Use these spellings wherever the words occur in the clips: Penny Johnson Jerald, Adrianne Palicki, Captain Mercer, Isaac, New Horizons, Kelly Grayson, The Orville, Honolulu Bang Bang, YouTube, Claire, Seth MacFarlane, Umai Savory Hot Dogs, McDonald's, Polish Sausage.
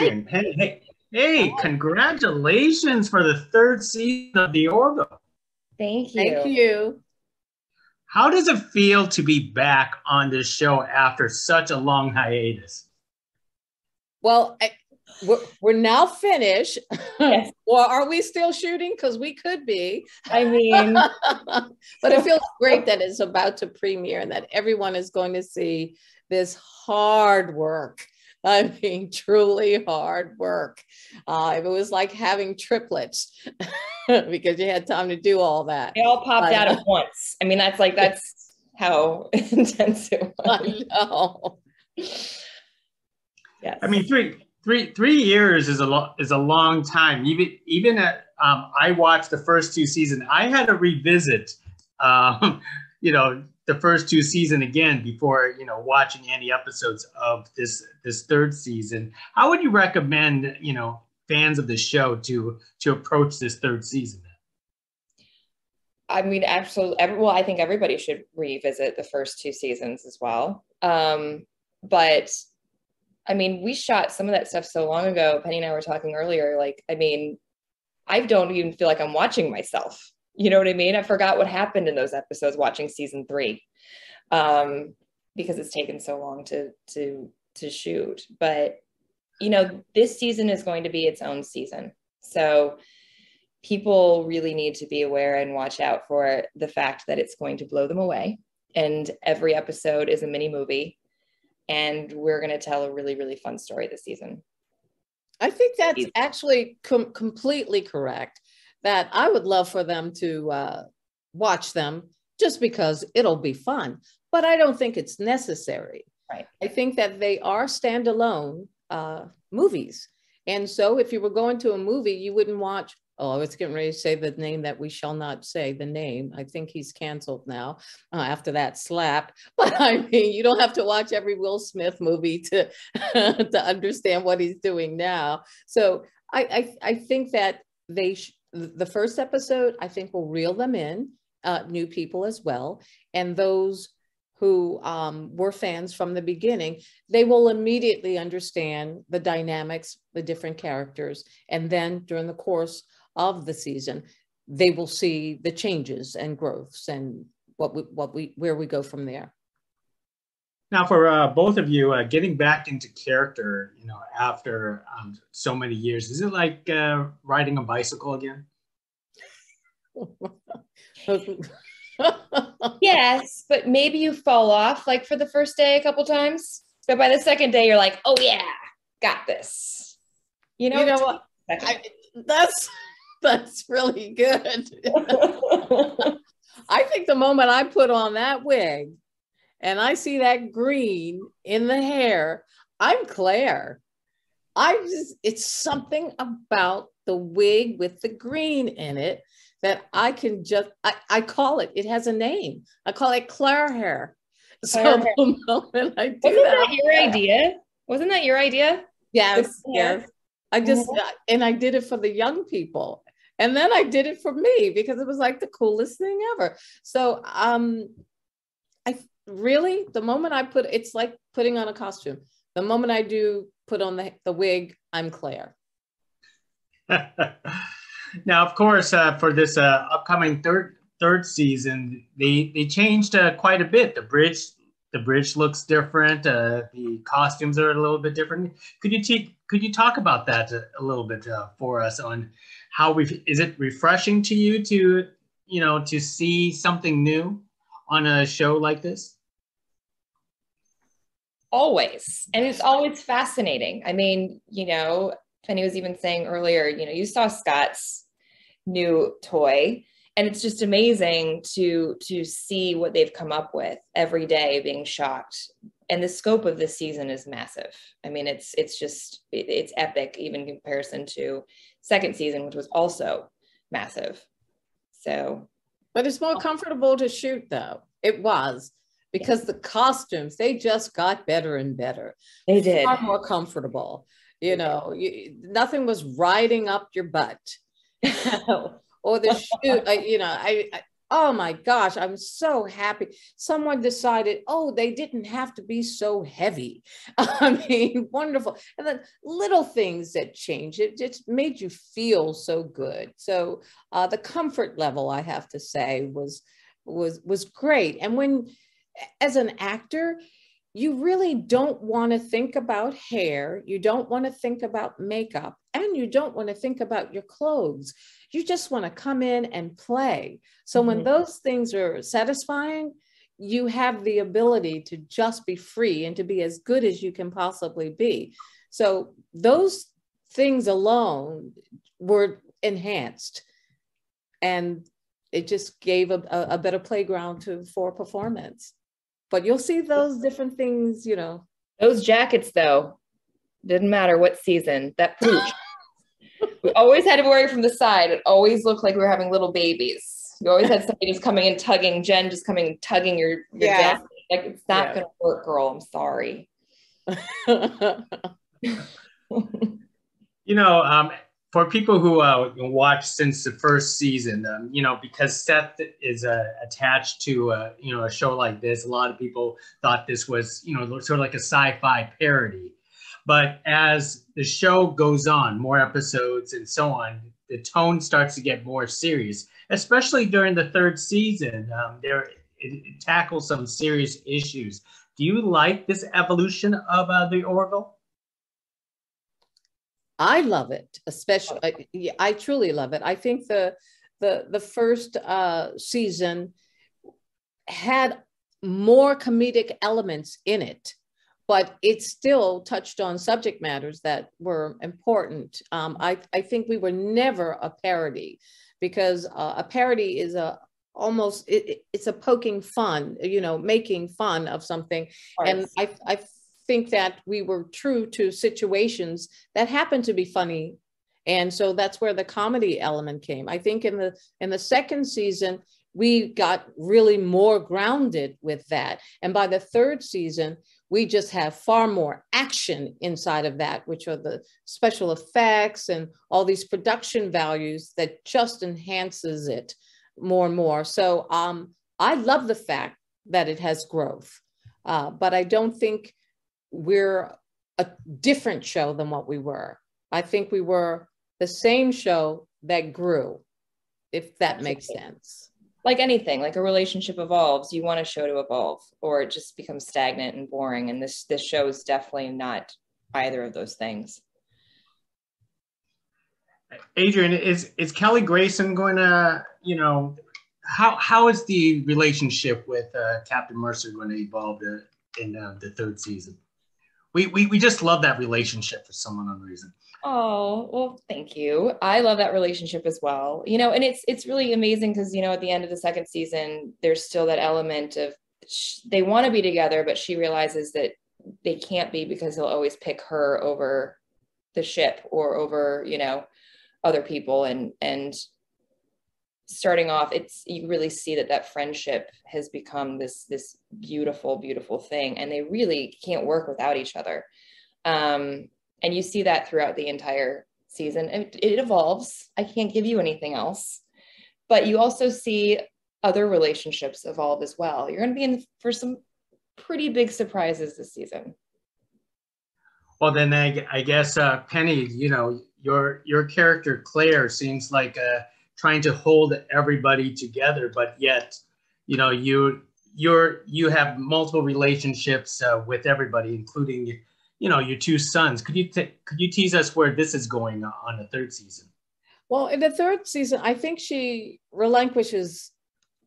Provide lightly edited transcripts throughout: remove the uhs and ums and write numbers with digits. you doing? Penny, hey, congratulations for the third season of The Orville. Thank you. Thank you. How does it feel to be back on this show after such a long hiatus? Well, we're now finished. Yes. Or are we still shooting? Because we could be. I mean. But it feels great that it's about to premiere and that everyone is going to see this hard work. I mean, truly hard work. It was like having triplets because you had time to do all that. They all popped out at once. I mean, that's how intense it was. I know. Yes. I mean, three years is a long time. Even at, I watched the first two seasons. I had to revisit, the first two seasons again before, watching any episodes of this third season. How would you recommend, fans of the show to approach this third season? I mean, absolutely. Well, I think everybody should revisit the first two seasons as well. But I mean, we shot some of that stuff so long ago. Penny and I were talking earlier, like, I mean, I don't even feel like I'm watching myself. You know what I mean? I forgot what happened in those episodes watching season 3, because it's taken so long to shoot. But, this season is going to be its own season. So people really need to be aware and watch out for the fact that it's going to blow them away. And every episode is a mini movie. And we're going to tell a really, really fun story this season. I think that's actually completely correct. That I would love for them to watch them just because it'll be fun, but I don't think it's necessary. Right. I think that they are standalone movies. And so if you were going to a movie, you wouldn't watch, I was getting ready to say the name that we shall not say, the name. I think he's canceled now after that slap. But I mean, you don't have to watch every Will Smith movie to, to understand what he's doing now. So I think that the first episode, I think, will reel them in, new people as well. And those who were fans from the beginning, they will immediately understand the dynamics, the different characters. And then during the course of the season, they will see the changes and growths and where we go from there. Now, for both of you, getting back into character, after so many years, is it like riding a bicycle again? Yes, but maybe you fall off, like, for the first day a couple times. But by the second day, you're like, oh, yeah, got this. You know what? That's really good. I think the moment I put on that wig, and I see that green in the hair, I'm Claire. It's something about the wig with the green in it that I can just, I call it, it has a name. I call it Claire hair. Claire hair. The moment I do Wasn't that your idea? Wasn't that your idea? Yes, yes. I just, and I did it for the young people. And then I did it for me because it was like the coolest thing ever. So, really, the moment I put, it's like putting on a costume. The moment I do put on the wig, I'm Claire. Now, of course, for this upcoming third season, they changed quite a bit. The bridge looks different. The costumes are a little bit different. Could you talk about that a little bit for us on how is it refreshing to you to see something new on a show like this? Always. And it's always fascinating. I mean, Penny was even saying earlier, you saw Scott's new toy, and it's just amazing to see what they've come up with every day, being shocked. And the scope of this season is massive. I mean, it's epic, even in comparison to second season, which was also massive. So. But it's more comfortable to shoot though. It was. Because the costumes, they just got better and better. They did. Far more comfortable. Nothing was riding up your butt. Or the shoot, I oh my gosh, I'm so happy. Someone decided, oh, they didn't have to be so heavy. I mean, wonderful. And then little things that change, it just made you feel so good. So the comfort level, I have to say, was great. And when, as an actor, you really don't want to think about hair, you don't want to think about makeup, and you don't want to think about your clothes. You just want to come in and play. So when those things are satisfying, you have the ability to just be free and to be as good as you can possibly be. So those things alone were enhanced, and it just gave a better playground for performance. But you'll see those different things, you know. Those jackets, though, didn't matter what season. That pooch. We always had to wear it from the side. It always looked like we were having little babies. You always had somebody just coming and tugging, Jen just coming and tugging your jacket. Like, it's not going to work, girl. I'm sorry. You know, for people who watched since the first season, you know, because Seth is attached to, you know, a show like this, a lot of people thought this was, you know, sort of like a sci-fi parody. But as the show goes on, more episodes and so on, the tone starts to get more serious, especially during the third season. It tackles some serious issues. Do you like this evolution of The Orville? I love it, especially. I truly love it. I think the first season had more comedic elements in it, but it still touched on subject matters that were important. I think we were never a parody, because a parody is almost it's a poking fun, you know, making fun of something, and I think that we were true to situations that happened to be funny. And so that's where the comedy element came. I think in the second season, we got really more grounded with that. And by the third season, we just have far more action inside of that, which are the special effects and all these production values that just enhances it more and more. So I love the fact that it has growth, but I don't think we're a different show than what we were. I think we were the same show that grew, if that makes sense. Like anything, like a relationship evolves, you want a show to evolve, or it just becomes stagnant and boring. And this show is definitely not either of those things. Adrian, is Kelly Grayson going to, you know, how is the relationship with Captain Mercer going to evolve in the third season? We just love that relationship for some unknown reason. Oh, well, thank you. I love that relationship as well. You know, and it's really amazing because, you know, at the end of the second season, there's still that element of they want to be together, but she realizes that they can't be because he'll always pick her over the ship or over, you know, other people. And starting off, you really see that friendship has become this beautiful, beautiful thing, and they really can't work without each other. And you see that throughout the entire season. It evolves. I can't give you anything else, but you also see other relationships evolve as well. You're going to be in for some pretty big surprises this season. Well, then I guess Penny, you know, your character Claire seems like a trying to hold everybody together, but yet, you know, you have multiple relationships with everybody, including, you know, your two sons. Could you tease us where this is going on the third season? Well, in the third season, I think she relinquishes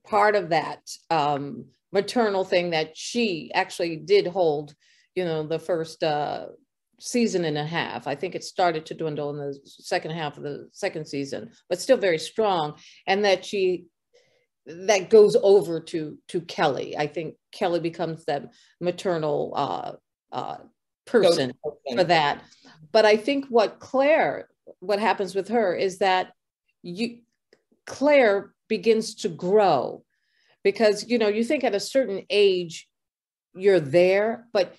part of that maternal thing that she actually did hold, you know, the first season and a half. I think it started to dwindle in the second half of the second season, but still very strong. And that goes over to Kelly. I think Kelly becomes that maternal person for that. But I think what happens with her is that Claire begins to grow, because, you know, you think at a certain age you're there, but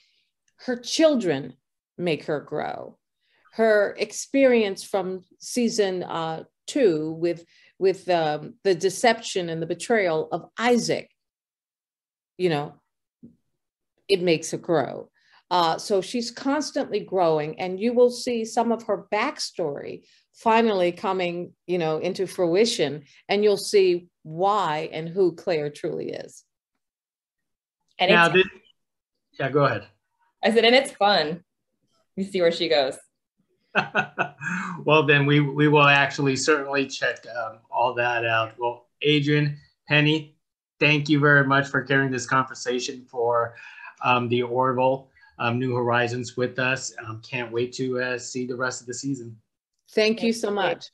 her children make her grow. Her experience from season 2 with with the deception and the betrayal of Isaac, you know, it makes her grow. So she's constantly growing, and you will see some of her backstory finally coming, you know, into fruition, and you'll see why and who Claire truly is. And now it's, yeah, go ahead. I said, and it's fun. You see where she goes. Well, then we will actually certainly check all that out. Well, Adrian, Penny, thank you very much for carrying this conversation for the Orville New Horizons with us. Can't wait to see the rest of the season. Thank you so much.